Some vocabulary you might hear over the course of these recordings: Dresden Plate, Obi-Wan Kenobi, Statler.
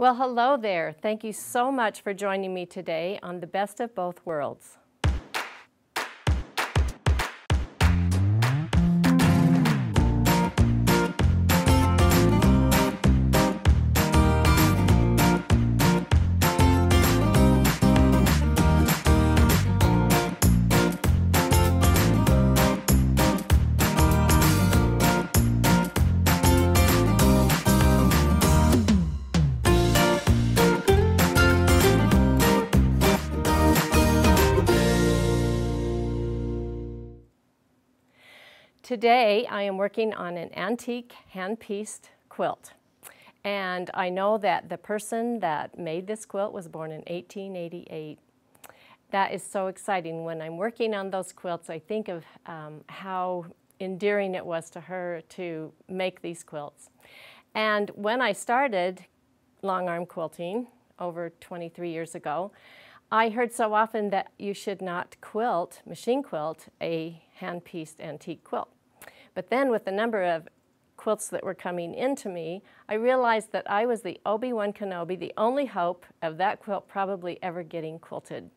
Well, hello there. Thank you so much for joining me today on The Best of Both Worlds. Today, I am working on an antique hand-pieced quilt. And I know that the person that made this quilt was born in 1888. That is so exciting. When I'm working on those quilts, I think of how endearing it was to her to make these quilts. And when I started long-arm quilting over 23 years ago, I heard so often that you should not quilt, machine quilt, a hand-pieced antique quilt. But then with the number of quilts that were coming into me, I realized that I was the Obi-Wan Kenobi, the only hope of that quilt probably ever getting quilted.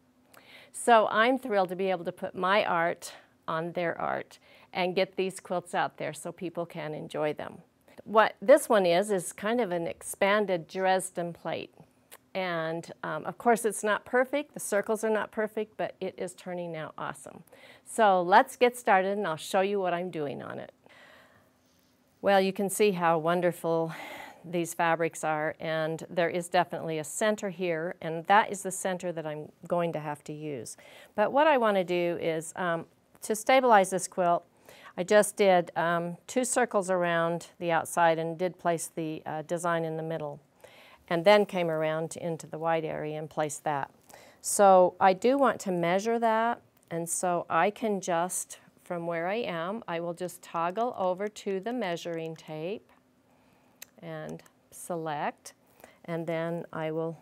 So I'm thrilled to be able to put my art on their art and get these quilts out there so people can enjoy them. What this one is kind of an expanded Dresden plate. And of course it's not perfect, the circles are not perfect, but it is turning out awesome. So let's get started and I'll show you what I'm doing on it. Well, you can see how wonderful these fabrics are, and there is definitely a center here, and that is the center that I'm going to have to use. But what I want to do is, to stabilize this quilt, I just did 2 circles around the outside and did place the design in the middle, and then came around into the wide area and placed that. So I do want to measure that, and so I can just, from where I am, I will just toggle over to the measuring tape and select, and then I will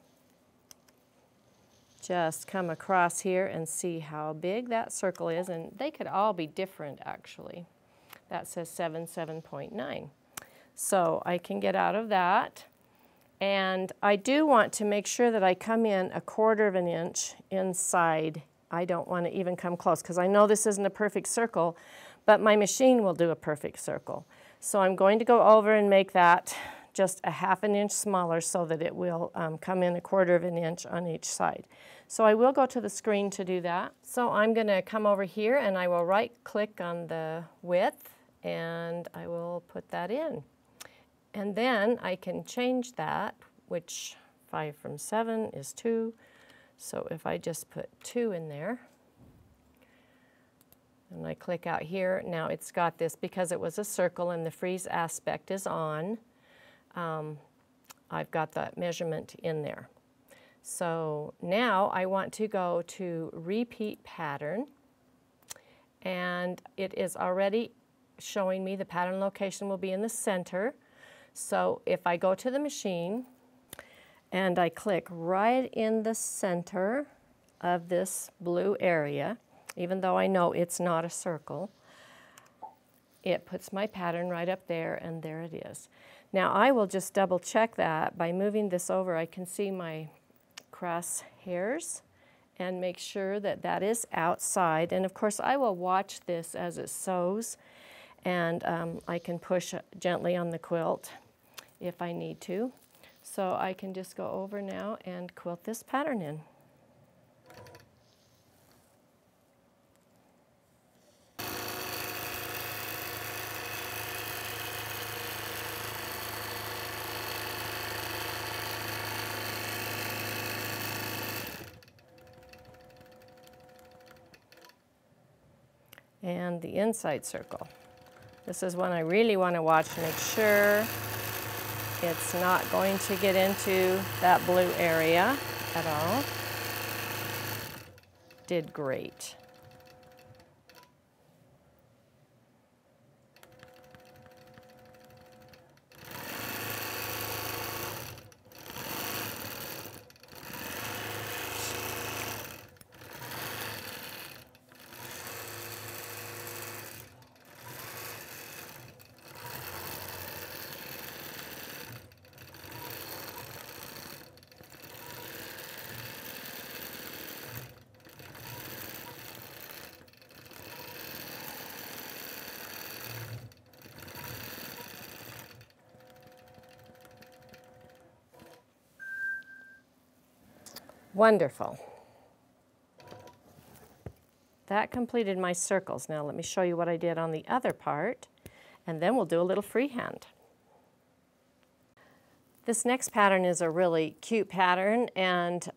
just come across here and see how big that circle is, and they could all be different actually. That says 77.9. So I can get out of that. And I do want to make sure that I come in 1/4 of an inch inside. I don't want to even come close because I know this isn't a perfect circle, but my machine will do a perfect circle. So I'm going to go over and make that just 1/2 inch smaller so that it will come in 1/4 of an inch on each side. So I will go to the screen to do that. So I'm going to come over here and I will right click on the width and I will put that in. And then I can change that, which 5 from 7 is 2. So if I just put 2 in there, and I click out here, now it's got this, because it was a circle and the freeze aspect is on, I've got that measurement in there. So now I want to go to repeat pattern, and it is already showing me the pattern location will be in the center. So if I go to the machine and I click right in the center of this blue area, even though I know it's not a circle, it puts my pattern right up there, and there it is. Now I will just double check that by moving this over. I can see my cross hairs and make sure that that is outside. And of course I will watch this as it sews, and I can push gently on the quilt if I need to. So I can just go over now and quilt this pattern in. And the inside circle. This is one I really want to watch to make sure it's not going to get into that blue area at all. Did great. Wonderful. That completed my circles. Now let me show you what I did on the other part, and then we'll do a little freehand. This next pattern is a really cute pattern, and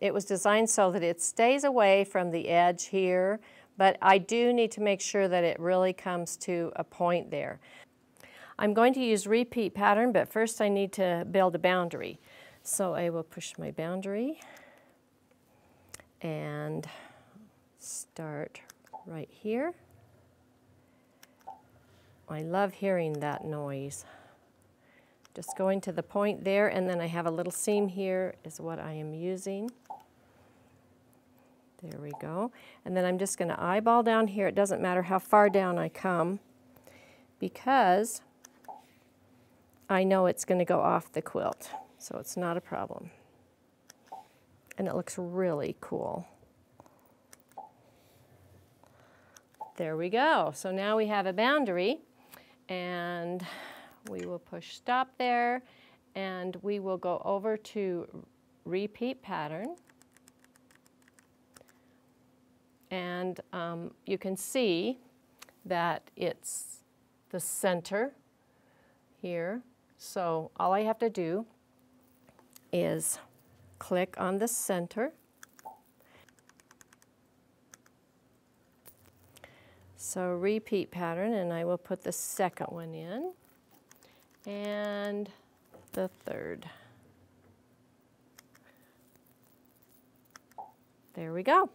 it was designed so that it stays away from the edge here, but I do need to make sure that it really comes to a point there. I'm going to use repeat pattern, but first I need to build a boundary. So I will push my boundary and start right here. I love hearing that noise. Just going to the point there, and then I have a little seam here is what I am using. There we go. And then I'm just going to eyeball down here. It doesn't matter how far down I come because I know it's going to go off the quilt, so it's not a problem. And it looks really cool. There we go. So now we have a boundary, and we will push stop there, and we will go over to repeat pattern. And you can see that it's the center here. So all I have to do is click on the center. So repeat pattern, and I will put the second one in, and the third. There we go.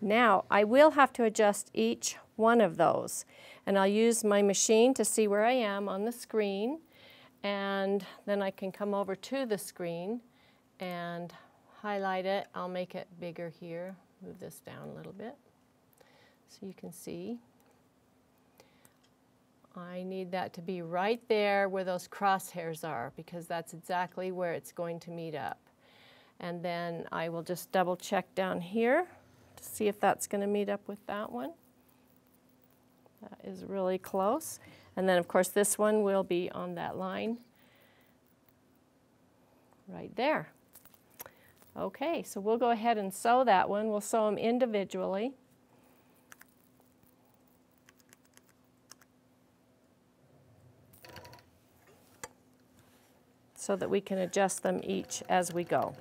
Now I will have to adjust each one of those, and I'll use my machine to see where I am on the screen, and then I can come over to the screen and highlight it. I'll make it bigger here, move this down a little bit so you can see. I need that to be right there where those crosshairs are, because that's exactly where it's going to meet up. And then I will just double check down here to see if that's going to meet up with that one. That is really close. And then of course this one will be on that line right there. Okay, so we'll go ahead and sew that one. We'll sew them individually. So that we can adjust them each as we go.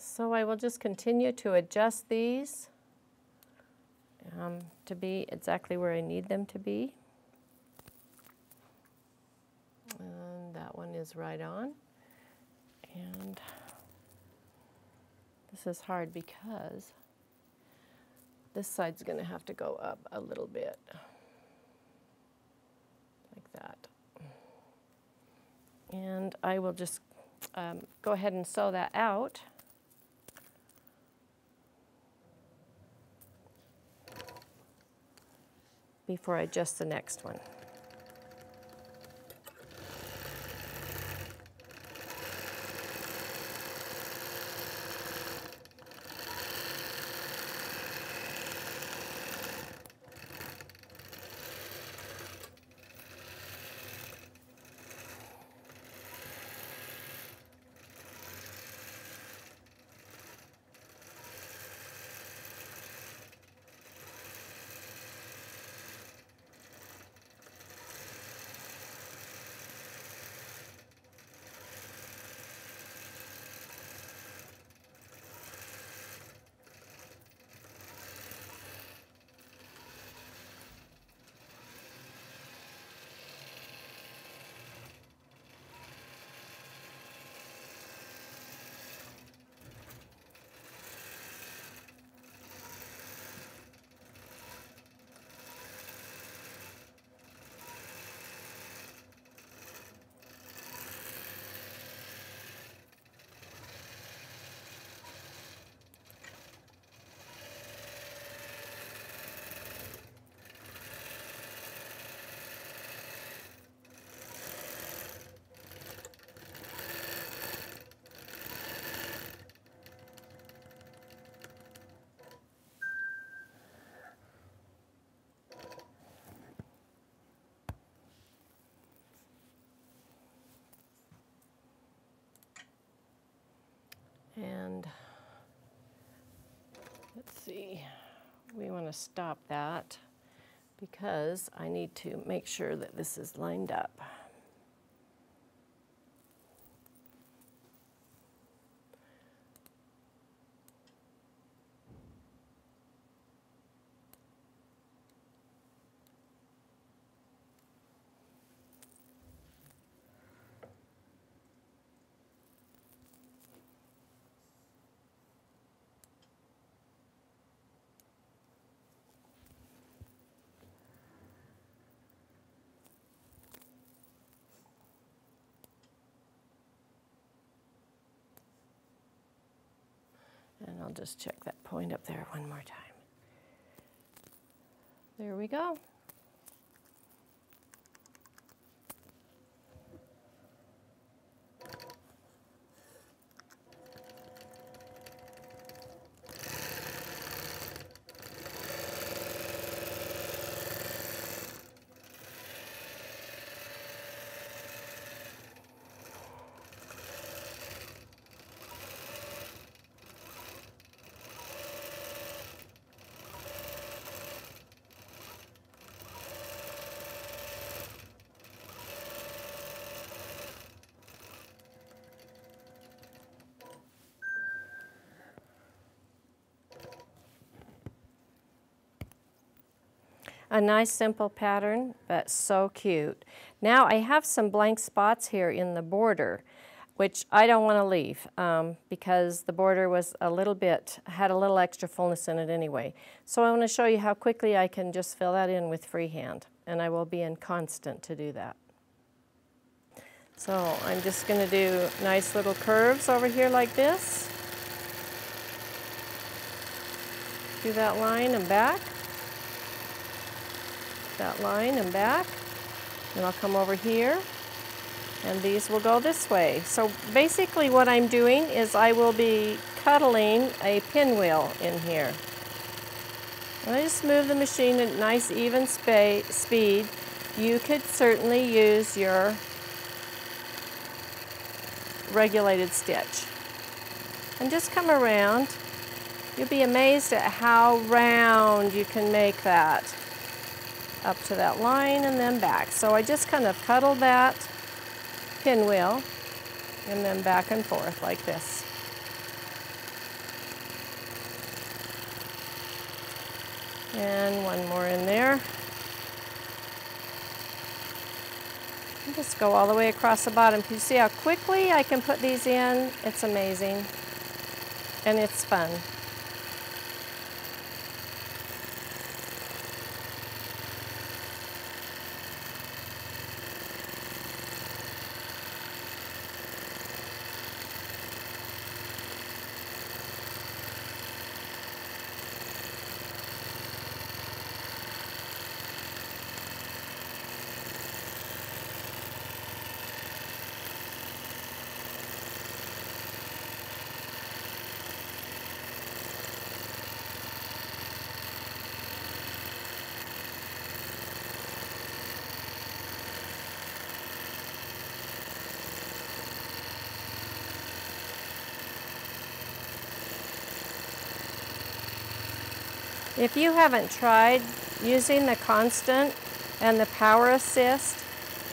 So I will just continue to adjust these to be exactly where I need them to be. And that one is right on. And this is hard because this side's going to have to go up a little bit. Like that. And I will just go ahead and sew that out. Before I adjust the next one. And let's see, we want to stop that because I need to make sure that this is lined up. And I'll just check that point up there one more time. There we go. A nice simple pattern, but so cute. Now I have some blank spots here in the border, which I don't want to leave because the border was a little bit, had a little extra fullness in it anyway. So I want to show you how quickly I can just fill that in with freehand, and I will be in constant to do that. So I'm just going to do nice little curves over here like this. Do that line and back. That line and back, and I'll come over here, and these will go this way. So basically what I'm doing is I will be cuddling a pinwheel in here. And I just move the machine at nice even speed. You could certainly use your regulated stitch. And just come around. You'll be amazed at how round you can make that. Up to that line and then back. So I just kind of cuddle that pinwheel and then back and forth like this. And one more in there. And just go all the way across the bottom. You see how quickly I can put these in? It's amazing. And it's fun. If you haven't tried using the constant and the power assist,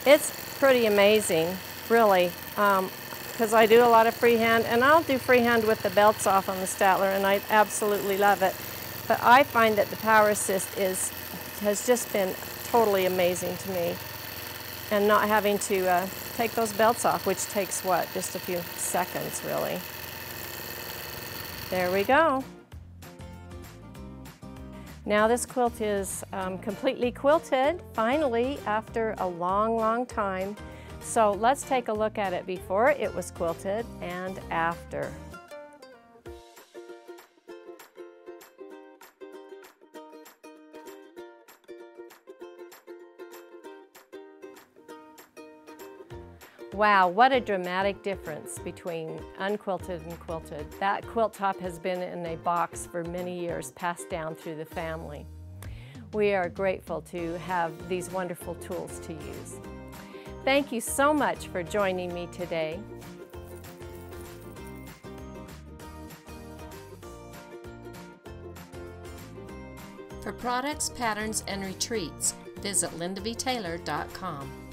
it's pretty amazing, really, because I do a lot of freehand, and I'll do freehand with the belts off on the Statler, and I absolutely love it. But I find that the power assist has just been totally amazing to me, and not having to take those belts off, which takes, what, just a few seconds, really. There we go. Now this quilt is completely quilted, finally, after a long, long time. So let's take a look at it before it was quilted and after. Wow, what a dramatic difference between unquilted and quilted. That quilt top has been in a box for many years, passed down through the family. We are grateful to have these wonderful tools to use. Thank you so much for joining me today. For products, patterns, and retreats, visit lindavtaylor.com.